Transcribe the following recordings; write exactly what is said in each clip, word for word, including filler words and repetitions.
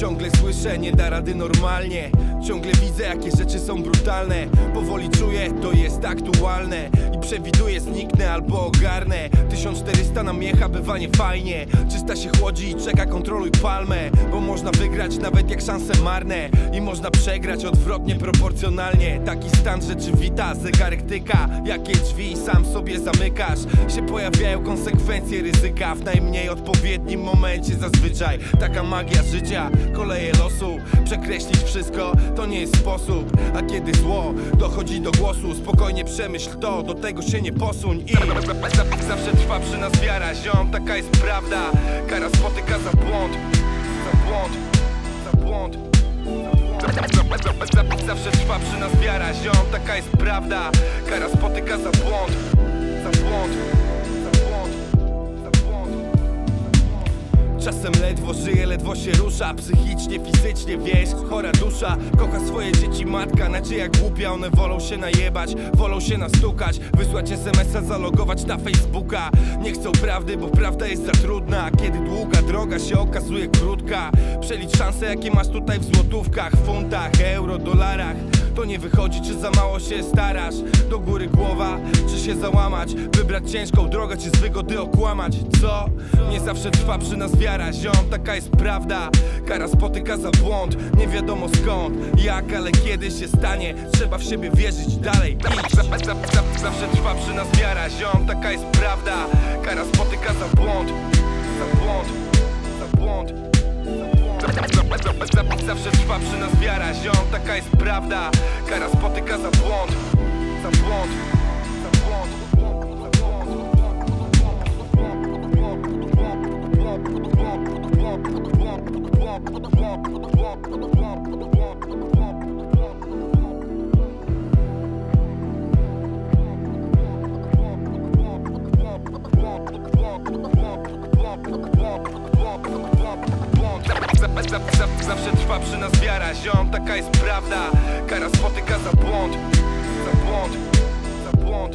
Ciągle słyszę, nie da rady normalnie. Ciągle widzę, jakie rzeczy są brutalne. Powoli czuję, to jest aktualne. I przewiduję, zniknę albo ogarnę. Tysiąc czterysta nam jecha, bywa nie fajnie. Czysta się chłodzi i czeka, kontroluj palmę. Bo można wygrać, nawet jak szanse marne. I można przegrać odwrotnie, proporcjonalnie. Taki stan rzeczywita, zegarek tyka. Jakie drzwi sam sobie zamykasz? Się pojawiają konsekwencje ryzyka. W najmniej odpowiednim momencie zazwyczaj. Taka magia życia, koleje losu. Przekreślić wszystko, to nie jest sposób. A kiedy zło dochodzi do głosu, spokojnie przemyśl to, do tego się nie posuń. I zawsze trwa przy nas wiara, ziom, taka jest prawda. Kara spotyka za błąd. Za błąd. Za błąd. Zawsze trwa przy nas wiara, ziom, taka jest prawda. Kara spotyka za błąd. Za błąd. Czasem ledwo żyje, ledwo się rusza. Psychicznie, fizycznie, wiesz, chora dusza. Kocha swoje dzieci matka, nadzieja głupia. One wolą się najebać, wolą się nastukać. Wysłać smsa, zalogować na Facebooka. Nie chcą prawdy, bo prawda jest za trudna. Kiedy długa droga się okazuje krótka. Przelicz szanse, jakie masz tutaj w złotówkach, funtach, euro, dolarach. To nie wychodzi, czy za mało się starasz. Do góry głowa, czy się załamać. Wybrać ciężką drogę, czy z wygody okłamać. Co? Nie zawsze trwa przy nas wiara, ziom, taka jest prawda. Kara spotyka za błąd, nie wiadomo skąd, jak, ale kiedy się stanie. Trzeba w siebie wierzyć, dalej iść. Zawsze trwa przy nas wiara, ziom, taka jest prawda. Kara spotyka za błąd. Za błąd. Za błąd. Zawsze trwa przy nas wiara, ziom, taka jest prawda. Kara spotyka za błąd. Za błąd. Za błąd. Zawsze trwa przy nas wiara, ziom, taka jest prawda. Kara spotyka za błąd. Za błąd. Za błąd.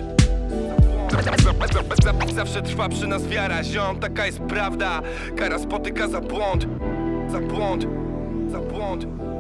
Zawsze trwa przy nas wiara, ziom, taka jest prawda. Kara spotyka za błąd. Za błąd. Za błąd.